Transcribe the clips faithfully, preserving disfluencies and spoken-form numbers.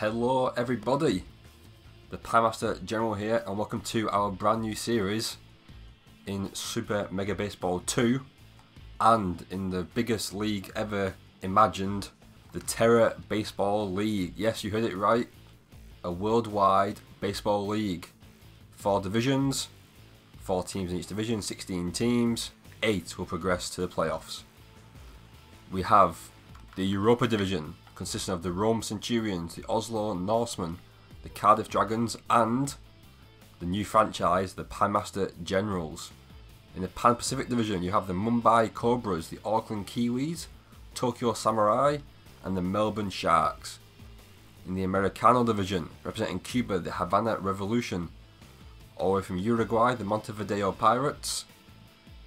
Hello everybody, the Pie Master General here and welcome to our brand new series in Super Mega Baseball two and in the biggest league ever imagined, the Terror Baseball League. Yes, you heard it right, a worldwide baseball league. Four divisions, four teams in each division, sixteen teams, eight will progress to the playoffs. We have the Europa Division, consisting of the Rome Centurions, the Oslo Norsemen, the Cardiff Dragons and the new franchise, the Pie Master Generals. In the Pan Pacific Division you have the Mumbai Cobras, the Auckland Kiwis, Tokyo Samurai and the Melbourne Sharks. In the Americano Division, representing Cuba, the Havana Revolution, all the way from Uruguay, the Montevideo Pirates,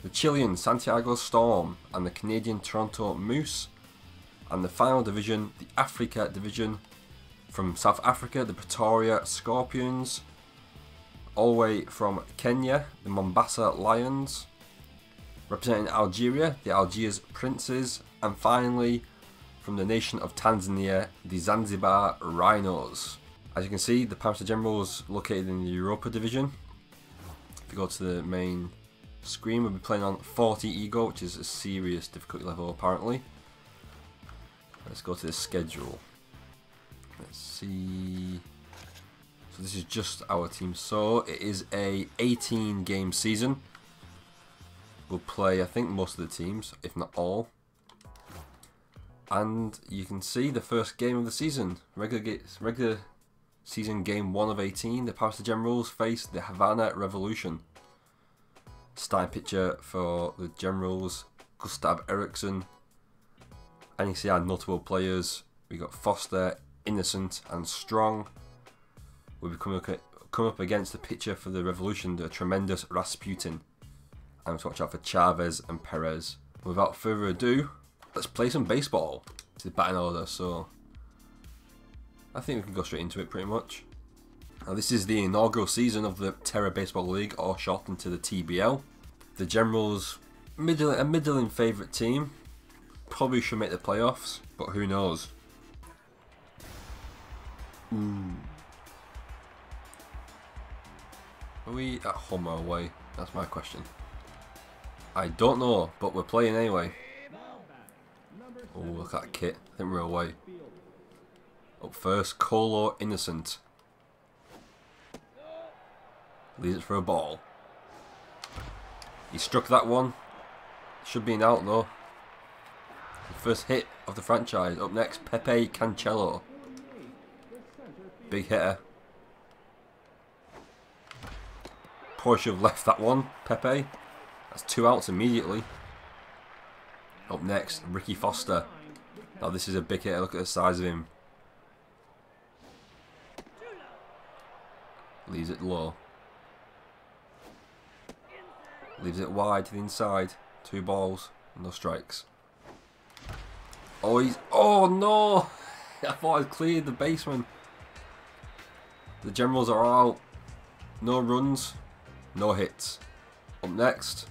the Chilean Santiago Storm and the Canadian Toronto Moose. And the final division, the Africa Division, from South Africa, the Pretoria Scorpions, all the way from Kenya, the Mombasa Lions, representing Algeria, the Algiers Princes, and finally, from the nation of Tanzania, the Zanzibar Rhinos. As you can see, the Pie Master Generals located in the Europa Division. If you go to the main screen, we'll be playing on forty Ego, which is a serious difficulty level apparently. Let's go to the schedule. Let's see. So this is just our team. So it is a eighteen game season. We'll play I think most of the teams, if not all. And you can see the first game of the season. Regular, regular season game one of eighteen. The Pie Master Generals face the Havana Revolution. Starting pitcher for the Generals, Gustav Eriksson. And you see our notable players, we got Foster, Innocent and Strong. We'll be coming come up against the pitcher for the Revolution, the tremendous Rasputin. And to watch out for Chavez and Perez. Without further ado, let's play some baseball. It's the batting order, so I think we can go straight into it pretty much. Now this is the inaugural season of the Terror Baseball League, or shortened to the T B L. The Generals, middling, a middling favourite team. Probably should make the playoffs, but who knows? Mm. Are we at home or away? That's my question. I don't know, but we're playing anyway. Oh, look at that kit. I think we're away. Up first, Cole Innocent. Leaves it for a ball. He struck that one. Should be an out though. The first hit of the franchise. Up next, Pepe Cancello. Big hitter. Probably should have left that one, Pepe. That's two outs immediately. Up next, Ricky Foster. Now this is a big hitter. Look at the size of him. Leaves it low. Leaves it wide to the inside. Two balls, no strikes. Oh, he's, oh no! I thought I'd cleared the baseman. The Generals are out. No runs, no hits. Up next,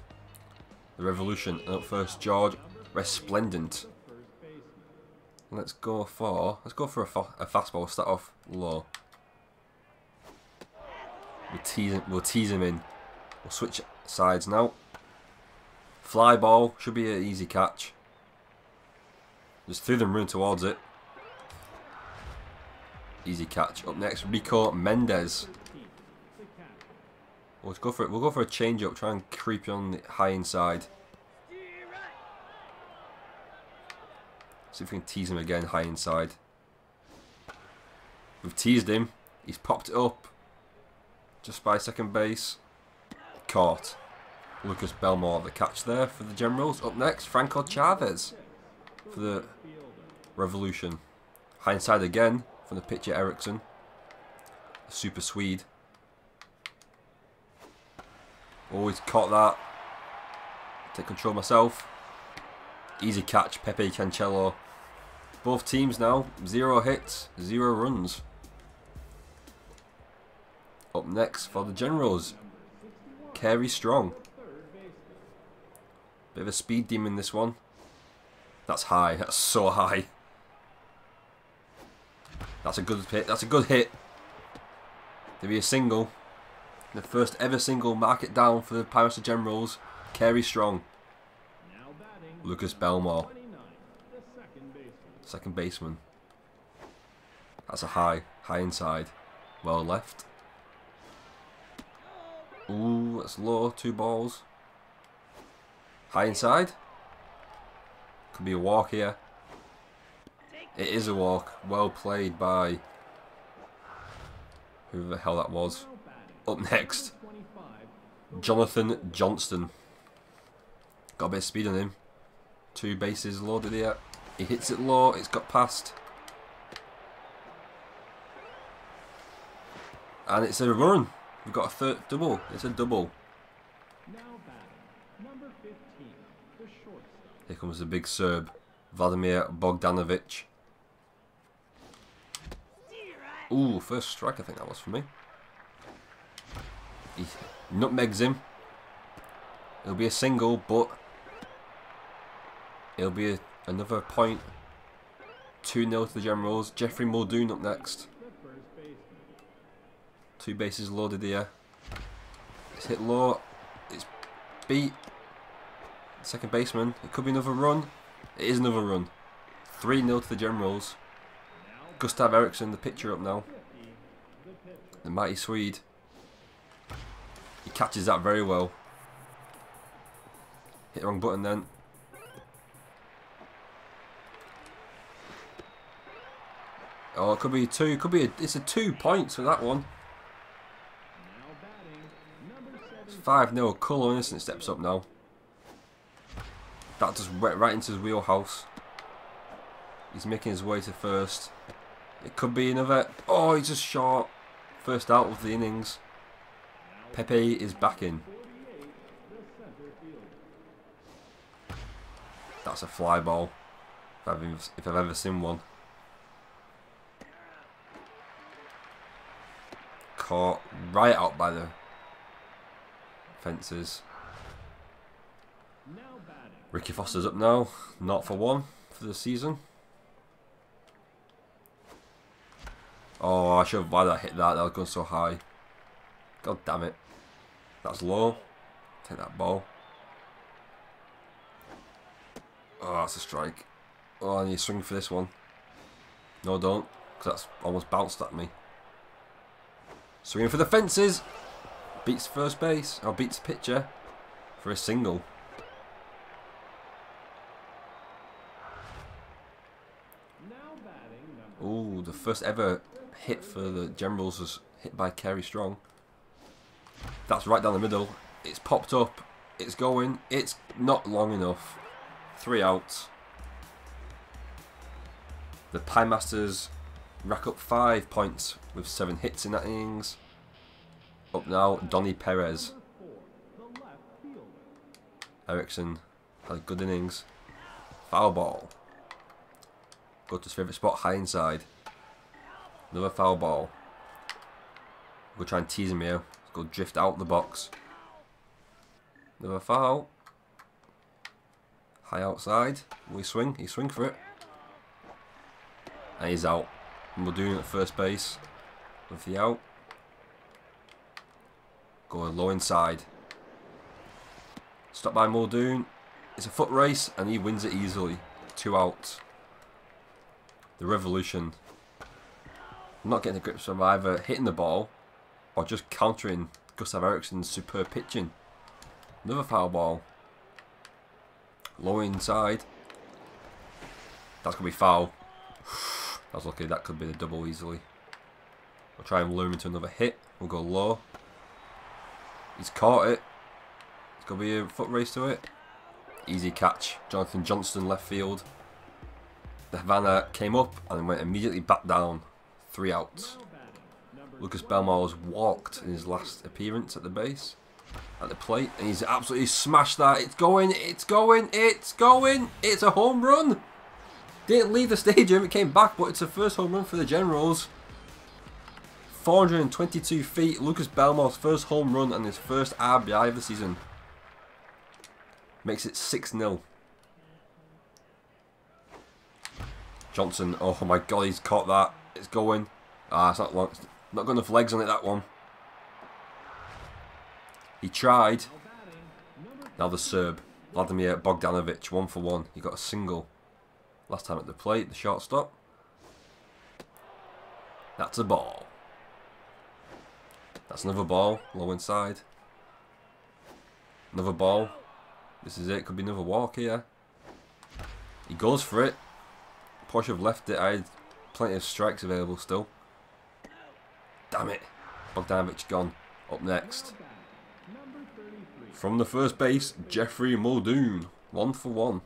the Revolution. And up first, George Resplendent. Let's go for let's go for a, fa a fastball. Start off low. We'll tease him, we'll tease him in. We'll switch sides now. Fly ball should be an easy catch. Just threw them room towards it. Easy catch. Up next, Rico Mendez. We'll go for it. We'll go for a change up. Try and creep on the high inside. See if we can tease him again. High inside. We've teased him. He's popped it up. Just by second base. Caught. Lucas Belmore. The catch there for the Generals. Up next, Franco Chavez. For the Revolution. High inside again from the pitcher Eriksson. The Super Swede. Always caught that. Take control myself. Easy catch, Pepe Cancello. Both teams now, zero hits, zero runs. Up next for the Generals, Carey Strong. Bit of a speed demon this one. That's high, that's so high. That's a good hit. That's a good hit. There'll be a single. The first ever single. Mark it down for the Pirates of Generals. Carey Strong. Now batting, Lucas Belmore. The second baseman. Second baseman. That's a high. High inside. Well left. Ooh, that's low. Two balls. High inside. Could be a walk here. It is a walk. Well played by whoever the hell that was. Up next, Jonathan Johnston. Got a bit of speed on him. Two bases loaded here. He hits it low. It's got past. And it's a run. We've got a third double. It's a double. Here comes the big Serb, Vladimir Bogdanovic. Ooh, first strike I think that was for me. He nutmegs him. It'll be a single, but it'll be a, another point. two nil to the Generals. Jeffrey Muldoon up next. Two bases loaded here. It's hit low. It's beat. Second baseman. It could be another run. It is another run. three nil to the Generals. Gustav Eriksson, the pitcher, up now. The mighty Swede. He catches that very well. Hit the wrong button then. Oh, it could be two. It could be a, it's a two points for that one. five nil. Cole Innocent steps up now. That just went right into his wheelhouse. He's making his way to first. It could be another. Oh, he's just short. First out of the innings. Pepe is back in. That's a fly ball. If I've, if I've ever seen one. Caught right out by the fences. Ricky Foster's up now, not for one for the season. Oh, I should have why that hit that, that was going so high. God damn it. That's low. Take that ball. Oh, that's a strike. Oh, I need to swing for this one. No, don't, because that's almost bounced at me. Swinging for the fences. Beats first base, or beats pitcher for a single. Ooh, the first ever hit for the Generals was hit by Carey Strong. That's right down the middle. It's popped up. It's going. It's not long enough. Three outs. The Pie Masters rack up five points with seven hits in that innings. Up now, Donny Perez. Eriksson had a good innings. Foul ball. Go to his favourite spot, high inside. Another foul ball. We'll try and tease him here. Let's go drift out the box. Another foul. High outside. We swing. He swing for it. And he's out. And we're doing it at first base. With the out. Going low inside. Stopped by Muldoon. It's a foot race and he wins it easily. Two outs. The Revolution. Not getting a grip of either hitting the ball or just countering Gustav Eriksson's superb pitching. Another foul ball. Low inside. That's going to be foul. I was lucky, that could be the double easily. We'll try and lure him into another hit. We'll go low. He's caught it. It's going to be a foot race to it. Easy catch. Jonathan Johnston, left field. The Havana came up and went immediately back down. Three outs. Lucas Belmore's walked in his last appearance at the base, at the plate, and he's absolutely smashed that. It's going, it's going, it's going. It's a home run. Didn't leave the stadium, it came back, but it's the first home run for the Generals. four hundred twenty-two feet, Lucas Belmore's first home run and his first R B I of the season. Makes it six nil. Johnson, oh my god, he's caught that. It's going. Ah, it's not long. It's not going enough legs on it, that one. He tried. Now the Serb, Vladimir Bogdanovic, one for one. He got a single last time at the plate, the shortstop. That's a ball. That's another ball, low inside. Another ball. This is it, could be another walk here. He goes for it. Posh have left it, I had plenty of strikes available still. Damn it. Bogdanovic gone. Up next. From the first base, Jeffrey Muldoon. One for one.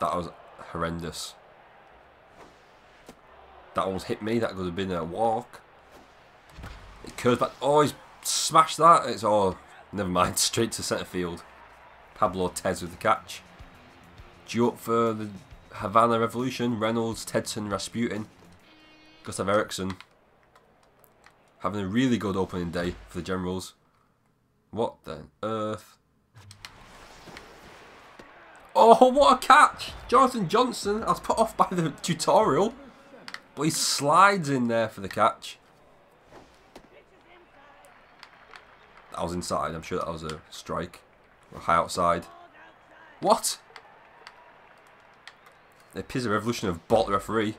That was horrendous. That almost hit me. That could have been a walk. It curves back. Oh, he's smashed that. It's all. Oh, never mind. Straight to centre field. Pablo Tez with the catch. Due up for the Havana Revolution. Reynolds, Tedson, Rasputin. Gustav Eriksson. Having a really good opening day for the Generals. What the earth? Oh, what a catch! Jonathan Johnston. I was put off by the tutorial. But he slides in there for the catch. That was inside. I'm sure that was a strike. Or high outside. What? It appears the Revolution have bought the referee.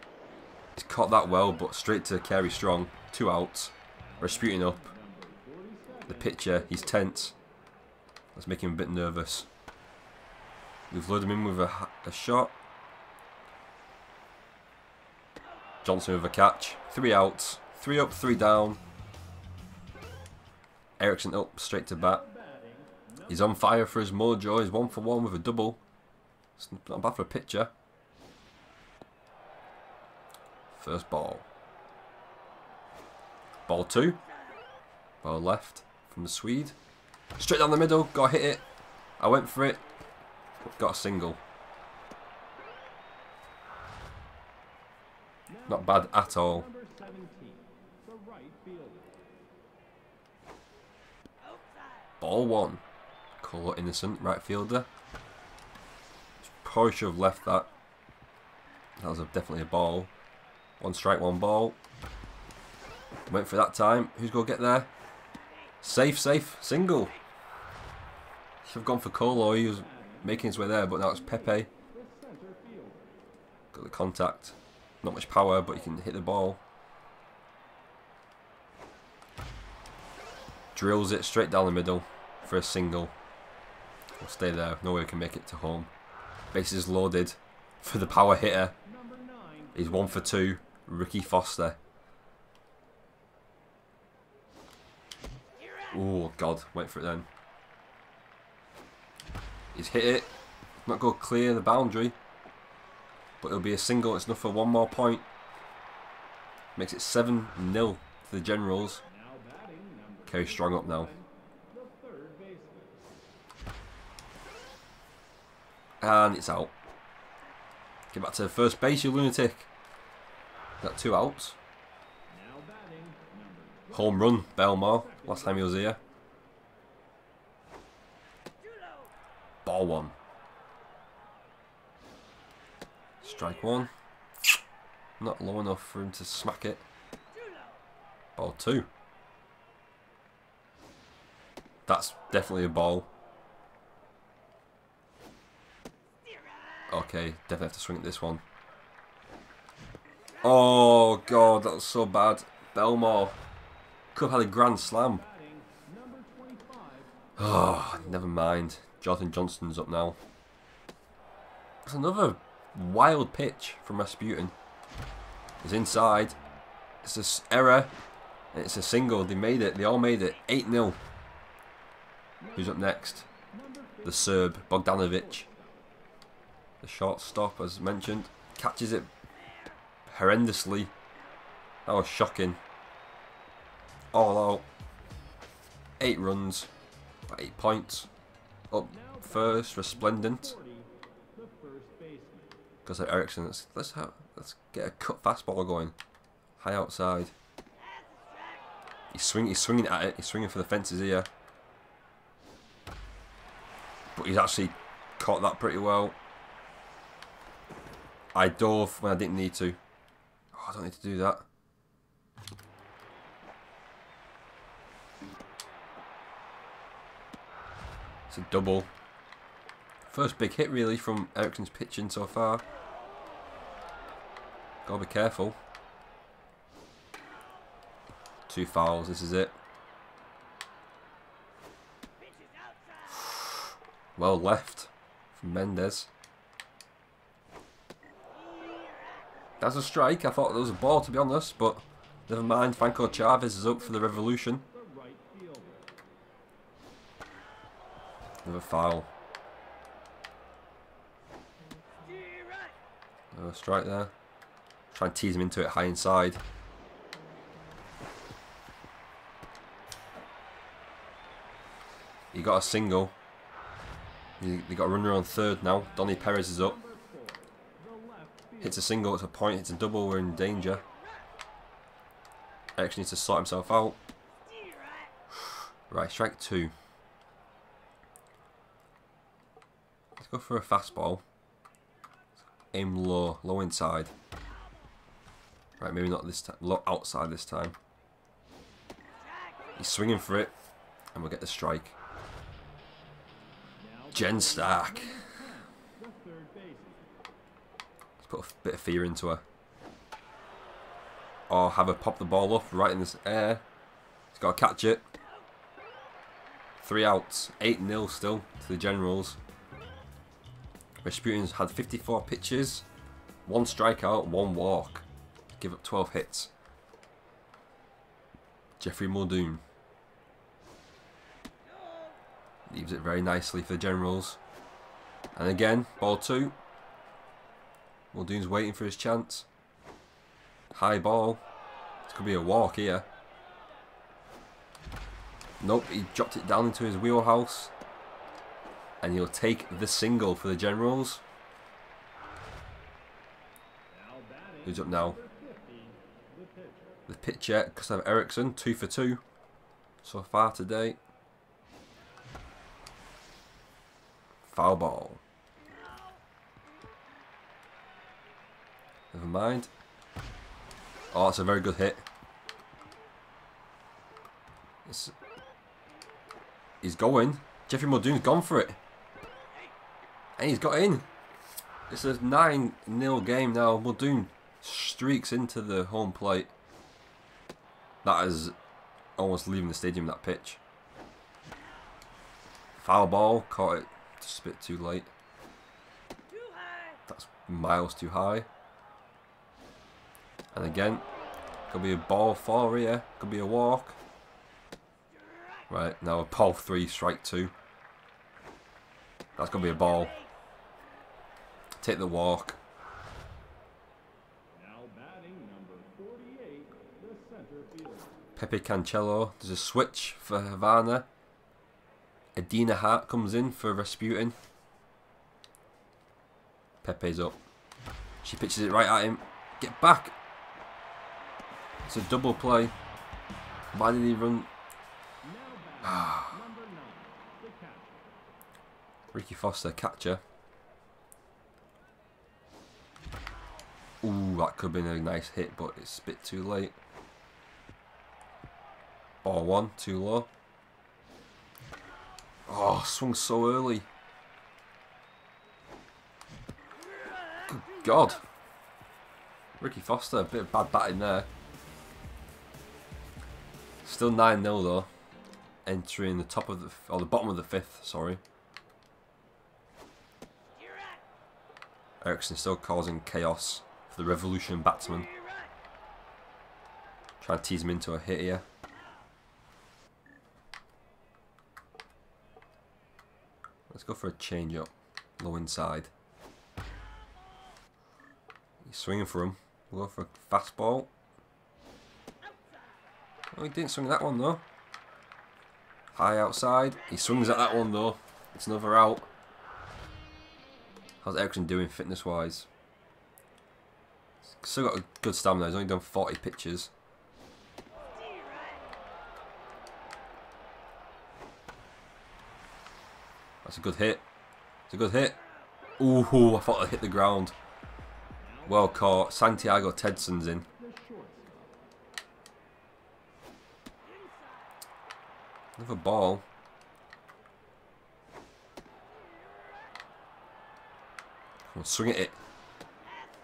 He's caught that well, but straight to Carey Strong. Two outs. Rasputin up. The pitcher, he's tense. Let's make him a bit nervous. We've loaded him in with a, a shot. Johnson with a catch. Three outs. Three up, three down. Eriksson up, straight to bat. He's on fire for his mojo. He's one for one with a double. It's not bad for a pitcher. First ball. Ball two. Ball left from the Swede. Straight down the middle. Got to hit it. I went for it. Got a single. Not bad at all. Ball one. Cole Innocent, right fielder. Probably should have left that. That was a, definitely a ball. One strike, one ball. Went for that time. Who's going to get there? Safe, safe. Single. Should have gone for Cole, or he was making his way there, but now it's Pepe. Got the contact. Not much power, but he can hit the ball. Drills it straight down the middle for a single. We'll stay there. No way can make it to home. Bases loaded for the power hitter. He's one for two. Ricky Foster. Oh, God. Wait for it then. He's hit it. Not going to clear the boundary. But it'll be a single. It's enough for one more point. Makes it seven nil to the Generals. Carey Strong up now. And it's out. Get back to the first base, you lunatic. Got two outs. Home run, Belmore. Last time he was here. Ball one. Strike one. Not low enough for him to smack it. Ball two. That's definitely a ball. Okay, definitely have to swing at this one. Oh, God, that's so bad. Belmore could have had a grand slam. Oh, never mind. Jonathan Johnston's up now. That's another wild pitch from Rasputin. It's inside. It's an error. It's a single. They made it. They all made it. eight nil. Who's up next? The Serb, Bogdanovic. The shortstop, as mentioned. Catches it horrendously. That was shocking. All out. Eight runs. Eight points. Up first, Resplendent. Because of Eriksson, let's let's, have, let's get a cut fastball going, high outside. He's swing, he's swinging at it. He's swinging for the fences here, but he's actually caught that pretty well. I dove when I didn't need to. Oh, I don't need to do that. It's a double. First big hit really from Eriksson's pitching so far. Gotta be careful. Two fouls, this is it. Well left from Mendes. That's a strike. I thought there was a ball to be honest, but never mind. Franco Chavez is up for the Revolution. Another foul. Another strike there. Try and tease him into it high inside. He got a single. They got a runner on third now. Donny Perez is up. Hits a single, it's a point, hits a double, we're in danger. Actually needs to sort himself out. Right, strike two. Let's go for a fastball. Aim low, low inside. Right, maybe not this time, low outside this time. He's swinging for it, and we'll get the strike. Jen Stark. Let's put a bit of fear into her. Or have her pop the ball up right in this air. She's got to catch it. Three outs. eight nil still to the Generals. Rasputin's had fifty-four pitches, one strikeout, one walk. Give up twelve hits. Jeffrey Muldoon. Leaves it very nicely for the Generals. And again, ball two. Muldoon's waiting for his chance. High ball. This could be a walk here. Nope, he dropped it down into his wheelhouse. And he'll take the single for the Generals. Who's up now? The pitcher, Gustav Eriksson, two for two so far today. Foul ball. Never mind. Oh, it's a very good hit. It's, he's going. Jeffrey Muldoon's gone for it. And he's got in. It's a nine nil game now. Muldoon streaks into the home plate. That is almost leaving the stadium, that pitch. Foul ball. Caught it. Just a bit too late. Too high. That's miles too high. And again, could be a ball four here. Could be a walk. Right now, a ball three, strike two. That's gonna be a ball. Take the walk. Now batting number forty-eight, the center fielder. Pepe Cancello. There's a switch for Havana. Adina Hart comes in for Rasputin. Pepe's up. She pitches it right at him. Get back. It's a double play. Why did he run? Ricky Foster, catcher. Ooh, that could have been a nice hit, but it's a bit too late. Ball one, too low. Oh, swung so early. Good God. Ricky Foster, a bit of bad batting there. Still nine nil though. Entering the top of the, or the bottom of the fifth, sorry. Eriksson still causing chaos for the Revolution batsman. Trying to tease him into a hit here. Let's go for a change up, low inside. He's swinging for him. We'll go for a fastball. Oh, he didn't swing that one though. High outside. He swings at that one though. It's another out. How's Eriksson doing fitness wise? Still got a good stamina. He's only done forty pitches. That's a good hit. It's a good hit. Ooh, I thought I hit the ground. Well caught. Santiago Tedson's in. Another ball. We'll swing at it.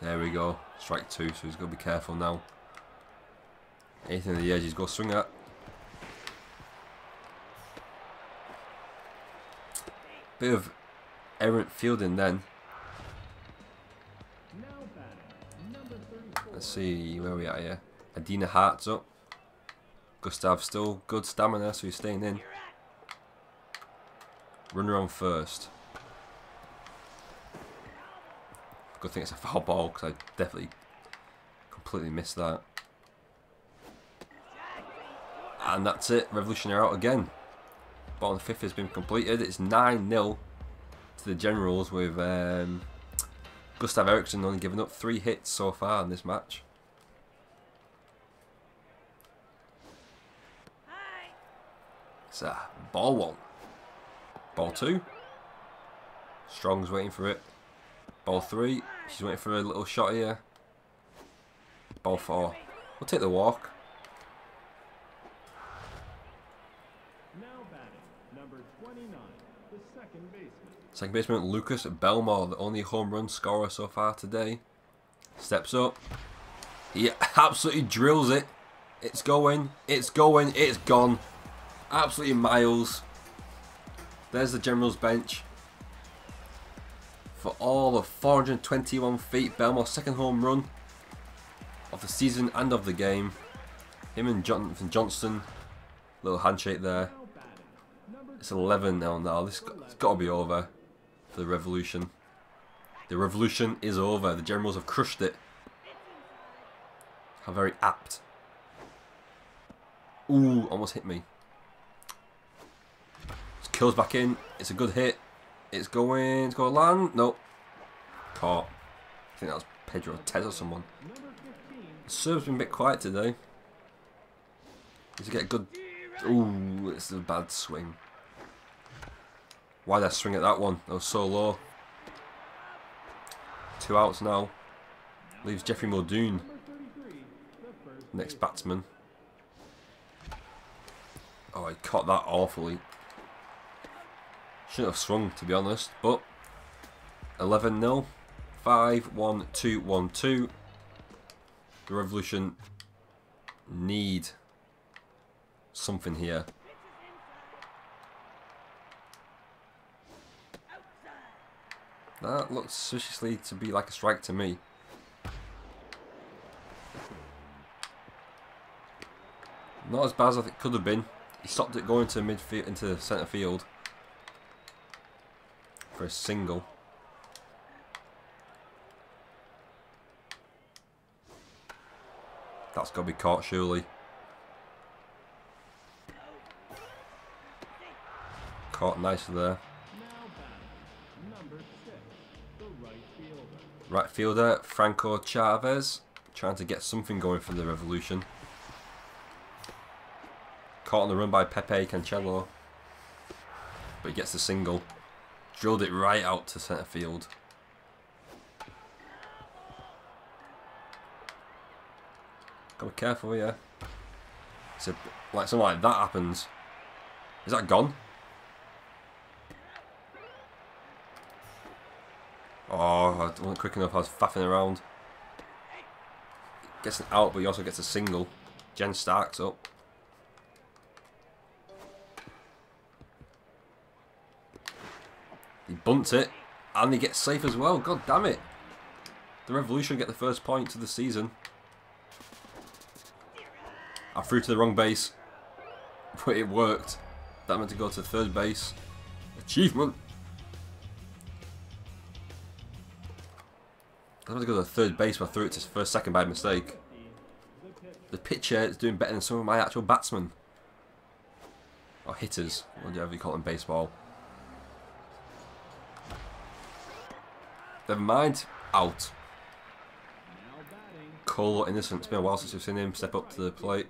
There we go. Strike two, so he's got to be careful now. Anything on the edge, he's got to swing at. Bit of errant fielding then. Let's see where we are here. Adina Hart's up. Gustav still good stamina, so he's staying in. Runner on first. Good thing it's a foul ball because I definitely completely missed that. And that's it. Revolution are out again. Ball on the fifth has been completed. It's nine nil to the Generals with um, Gustav Eriksson only giving up three hits so far in this match. It's a ball one. Ball two. Strong's waiting for it. Ball three. She's waiting for a little shot here. Ball four. We'll take the walk. Second baseman Lucas Belmore, the only home run scorer so far today, steps up. He absolutely drills it. It's going, it's going, it's gone. Absolutely miles. There's the Generals bench. For all of four hundred twenty-one feet, Belmore's second home run of the season and of the game. Him and Jonathan Johnston, little handshake there. It's eleven now. Now this has got to be over. The revolution. The revolution is over. The Generals have crushed it. How very apt. Ooh, almost hit me. Just kills back in. It's a good hit. It's going. It's going to land. Nope. Caught. I think that was Pedro Tez or someone. The serve's been a bit quiet today. Does he get a good. Ooh, it's a bad swing. Why did I swing at that one? That was so low. Two outs now. Leaves Jeffrey Muldoon, next batsman. Oh, he caught that awfully. Shouldn't have swung, to be honest, but eleven nil. five one two one two. The Revolution need something here. That looks suspiciously to be like a strike to me. Not as bad as I think it could have been. He stopped it going to midfield, into centre field for a single. That's got to be caught, surely. Caught nicely there. Right fielder Franco Chavez trying to get something going for the Revolution. Caught on the run by Pepe Cancello, but he gets the single. Drilled it right out to centre field. Gotta be careful here. So, like something like that happens. Is that gone? Oh, I wasn't quick enough. I was faffing around. Gets an out, but he also gets a single. Jen Stark's up. He bunts it, and he gets safe as well. God damn it. The Revolution get the first point of the season. I threw to the wrong base, but it worked. That meant to go to third base. Achievement. I had to go to the third base, but I threw it to first second by mistake. The pitcher is doing better than some of my actual batsmen. Or hitters, whatever you call it in baseball. Never mind, out. Cole Innocent, it's been a while since we've seen him step up to the plate.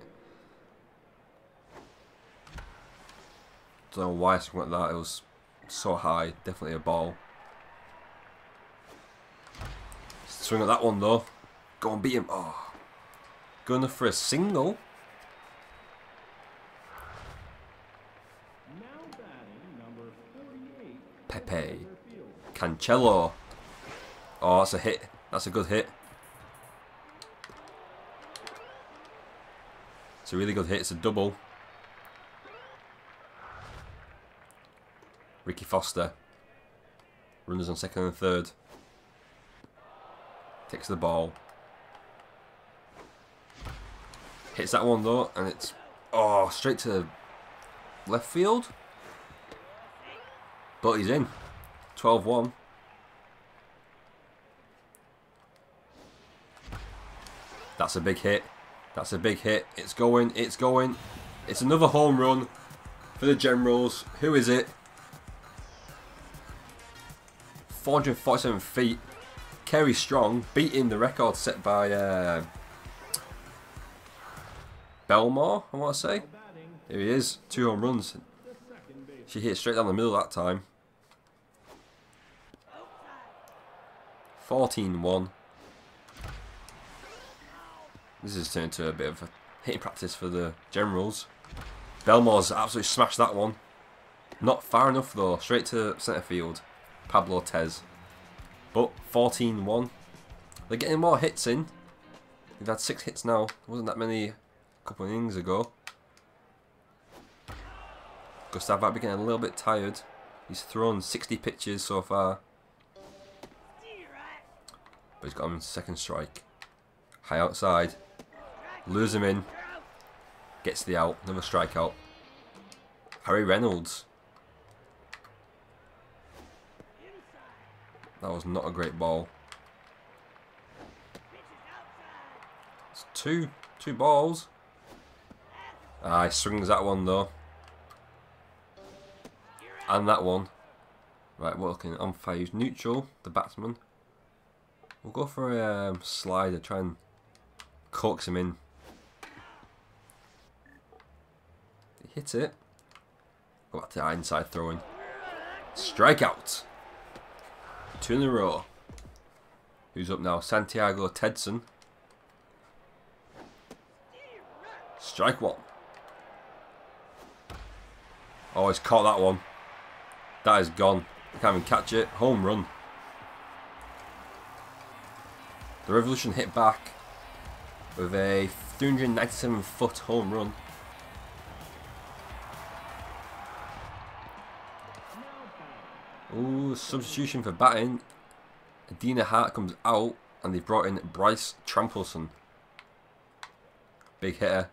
Don't know why I swung at that, it was so high, definitely a ball. swing at that one though. Go and beat him. Oh. Going for a single. Pepe Cancello. Oh, that's a hit. That's a good hit. It's a really good hit. It's a double. Ricky Foster. Runners on second and third. Takes the ball. Hits that one though, and it's oh straight to left field. But he's in. twelve one. That's a big hit. That's a big hit. It's going. It's going. It's another home run for the Generals. Who is it? four hundred forty-seven feet. Carey Strong beating the record set by uh, Belmore, I want to say. Here he is. Two home runs. She hit straight down the middle that time. fourteen one. This has turned to a bit of a hitting practice for the Generals. Belmore's absolutely smashed that one. Not far enough though. Straight to centre field. Pablo Tez. But fourteen one. They're getting more hits in. They've had six hits now. There wasn't that many a couple of innings ago. Gustav might be getting a little bit tired. He's thrown sixty pitches so far. But he's got him in second strike. High outside. Lures him in. Gets the out. Another strikeout. Harry Reynolds. That was not a great ball. It's two, two balls. Ah, he swings that one though. And that one. Right, we're looking on fire. He's neutral, the batsman. We'll go for a um, slider, try and coax him in. He hit it. Go back to that inside throwing. Strikeout. Two in a row. Who's up now? Santiago Tedson. Strike one. Oh, he's caught that one. That is gone. Can't even catch it. Home run. The Revolution hit back with a three hundred ninety-seven foot home run. Ooh, substitution for batting. Adina Hart comes out and they brought in Bryce Trampleson. Big hitter.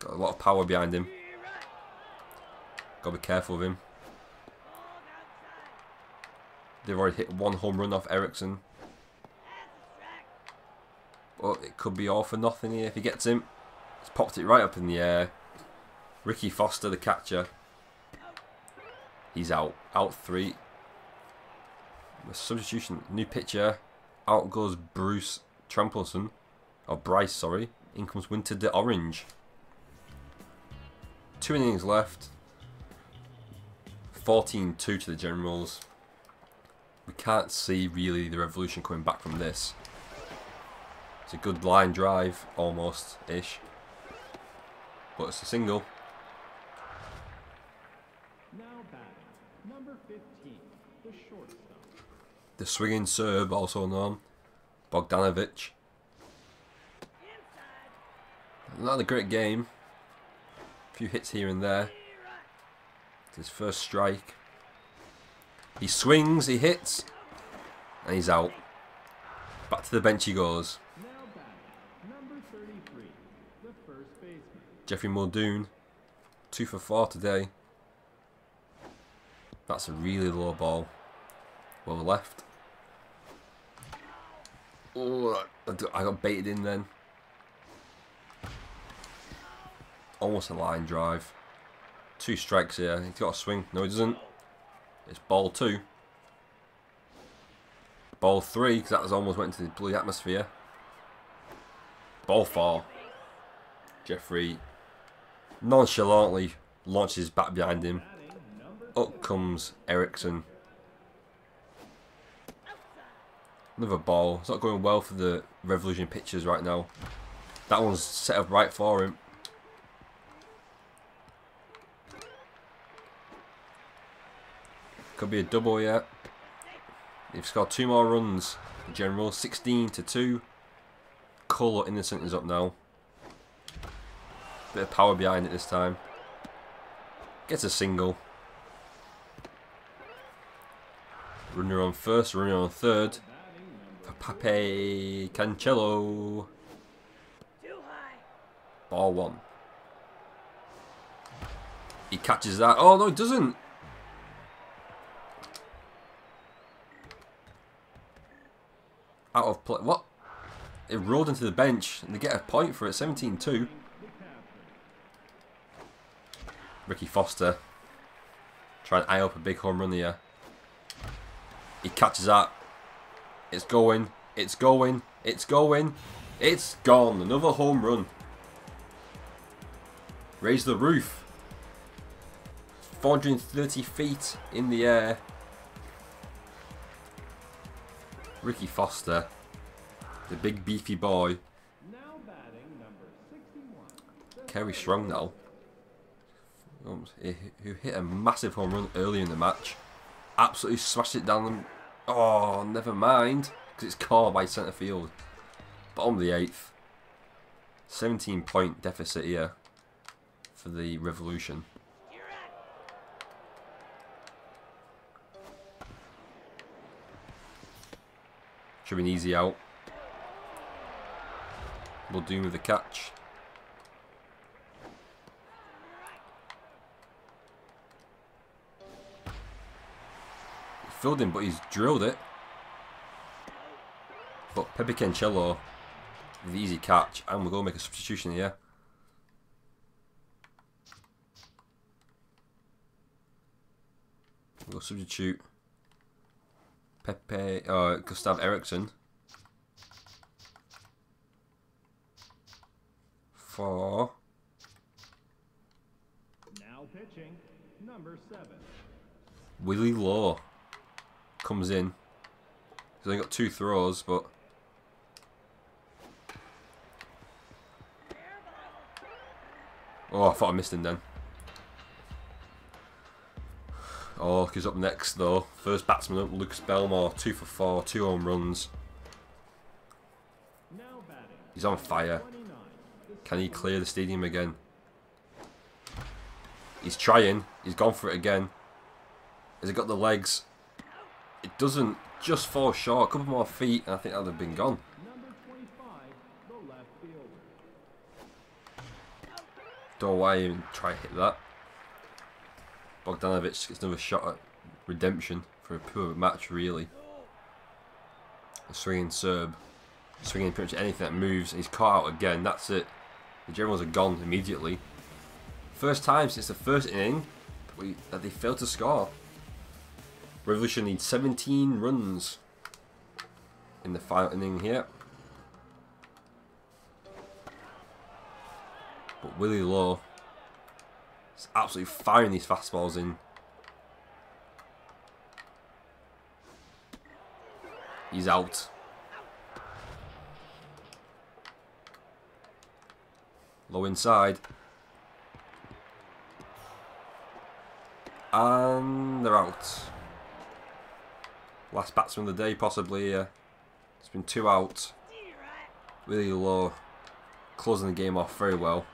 Got a lot of power behind him. Gotta be careful of him. They've already hit one home run off Eriksson. But it could be all for nothing here if he gets him. He's popped it right up in the air. Ricky Foster, the catcher. He's out. Out three. The substitution, new pitcher. Out goes Bruce Trampleson. Or Bryce, sorry. In comes Winter the Orange. Two innings left. fourteen two to the Generals. We can't see really the Revolution coming back from this. It's a good line drive, almost-ish. But it's a single. Now back, number fifteen, the shortstop. The swinging serve, also known Bogdanovic. Not a great game. A few hits here and there. It's his first strike. He swings, he hits, and he's out. Back to the bench he goes. Now back, number thirty-three, the first baseman. Jeffrey Muldoon, two for four today. That's a really low ball. Well left. Oh, I got baited in then. Almost a line drive. Two strikes here. He's got a swing. No, he doesn't. It's ball two. Ball three, because that was almost went into the blue atmosphere. Ball four. Jeffrey nonchalantly launches back behind him. Up comes Eriksson. Another ball. It's not going well for the Revolution pitchers right now. That one's set up right for him. Could be a double yet. They've scored two more runs. In general, sixteen to two. Cole Innocent is up now. Bit of power behind it this time. Gets a single. Runner on first, runner on third. For Pepe Cancello. Ball one. He catches that. Oh no, he doesn't. Out of play. What? It rolled into the bench and they get a point for it. seventeen two. Ricky Foster. Try and eye up a big home run here. He catches that. It's going. It's going. It's going. It's gone. Another home run. Raise the roof. four hundred thirty feet in the air. Ricky Foster, the big beefy boy. Now batting number sixty-one. Carey Strong now, who hit a massive home run early in the match. Absolutely smashed it down. Oh, never mind, because it's caught by centre field. Bottom of the eighth. seventeen point deficit here for the Revolution. Should be an easy out. Muldoon with the catch. He filled him, but he's drilled it. But Pepe Cancello with the easy catch, and we're going to make a substitution here. We'll substitute Pepe, uh, Gustav Eriksson for now pitching number seven. Willie Law comes in. He's only got two throws, but oh, I thought I missed him then. Oh, he's up next though. First batsman up, Lucas Belmore, two for four, two home runs. He's on fire. Can he clear the stadium again? He's trying. He's gone for it again. Has he got the legs? It doesn't. Just fall short. A couple more feet, and I think that would have been gone. Don't know why I even try to hit that. Bogdanovic gets another shot at redemption for a poor match, really. A swinging Serb. Swinging pretty much anything that moves. He's caught out again. That's it. The generals are gone immediately. First time since the first inning that they failed to score. Revolution needs seventeen runs in the final inning here. But Willie Law, he's absolutely firing these fastballs in. He's out. Low inside. And they're out. Last batsman of the day, possibly here. It's been two out. Willie Law closing the game off very well.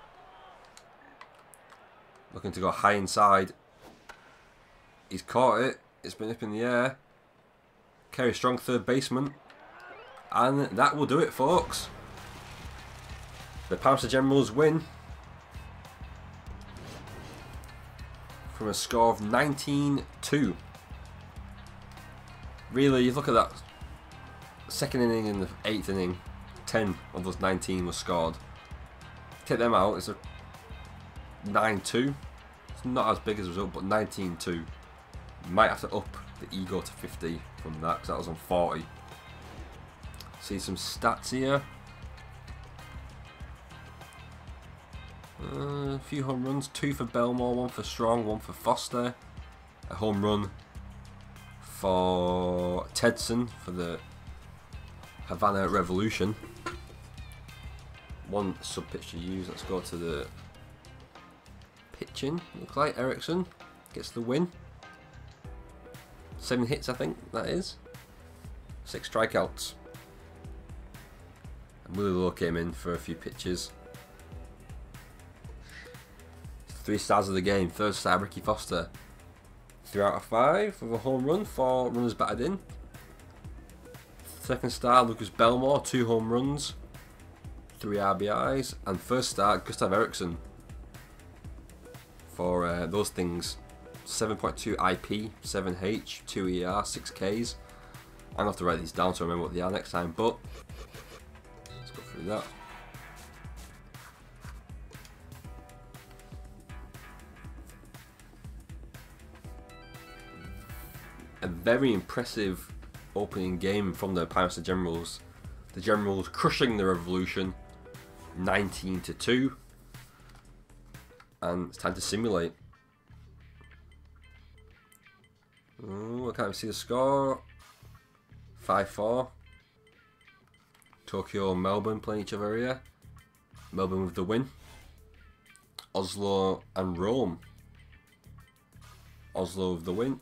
Looking to go high inside. He's caught it. It's been up in the air. Carey Strong, third baseman. And that will do it, folks. The Pamster Generals win. From a score of nineteen two. Really, you look at that. Second inning and the eighth inning. ten of those nineteen was scored. Take them out. It's a nine two. It's not as big as a result, but nineteen two. Might have to up the ego to fifty from that, because that was on forty. See some stats here. Uh, a few home runs. Two for Belmore, one for Strong, one for Foster. A home run for Tedson for the Havana Revolution. One sub pitch to use. Let's go to the pitching. Looks like Eriksson gets the win. Seven hits, I think that is. Six strikeouts. And Willie Law came in for a few pitches. Three stars of the game. Third star, Ricky Foster. Three out of five with a home run. Four runners batted in. Second star, Lucas Belmore. Two home runs. Three R B Is. And first star, Gustav Eriksson. For uh, those things. seven point two I P, seven H, two E R, six Ks. I'm going to have to write these down to remember what they are next time, but let's go through that. A very impressive opening game from the Pirates and Generals. The Generals crushing the Revolution nineteen to two. And it's time to simulate. Ooh, I can't even see the score. five four. Tokyo and Melbourne playing each other here. Melbourne with the win. Oslo and Rome. Oslo with the win.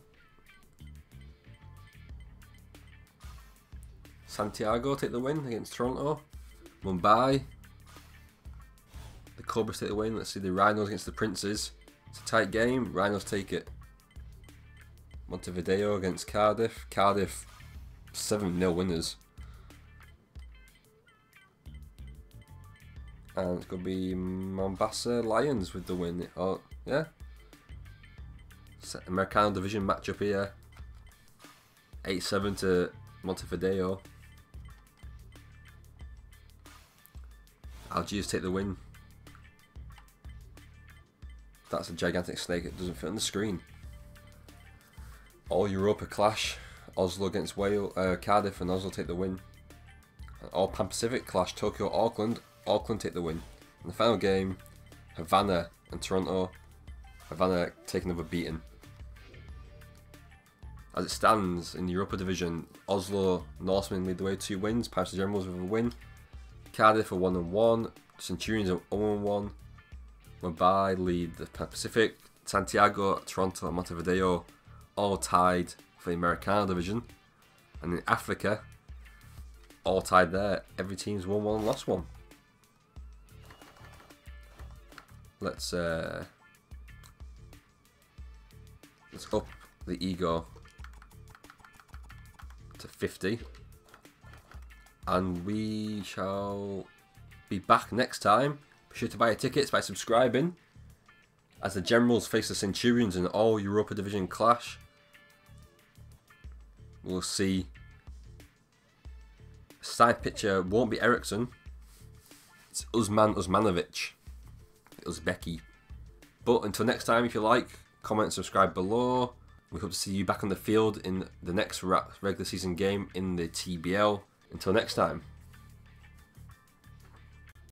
Santiago take the win against Toronto. Mumbai. The Cobras take the win. Let's see the Rhinos against the Princes. It's a tight game. Rhinos take it. Montevideo against Cardiff. Cardiff seven nil winners. And it's going to be Mombasa Lions with the win. Oh, yeah. Americano Division matchup here. eight seven to Montevideo. Algiers take the win. That's a gigantic snake. It doesn't fit on the screen. All Europa clash, Oslo against Wales, uh, Cardiff and Oslo take the win. And all Pan Pacific clash, Tokyo, Auckland, Auckland take the win. And the final game, Havana and Toronto, Havana take another beating. As it stands in the Europa Division, Oslo Norsemen lead the way with two wins, Pirates and Generals with a win, Cardiff are one and one, Centurions are oh and one, Mumbai lead the Pan Pacific, Santiago, Toronto and Montevideo all tied for the Americano Division, and in Africa, all tied there. Every team's won one and lost one. Let's uh, let's up the ego to fifty, and we shall be back next time. Be sure to buy your tickets by subscribing. As the Generals face the Centurions in all Europa Division clash. We'll see. Side pitcher won't be Eriksson. It's Usman Usmanovic. Uzbeki. But until next time, if you like, comment and subscribe below. We hope to see you back on the field in the next regular season game in the T B L. Until next time.